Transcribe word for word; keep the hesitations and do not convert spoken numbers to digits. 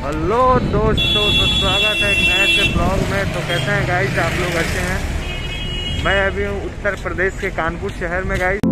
Hello दोस्तों, तो स्वागत है एक नए से ब्लॉग में। तो कैसे हैं गाइस, आप लोग अच्छे हैं? मैं अभी हूँ उत्तर प्रदेश के कानपुर शहर में गाइस।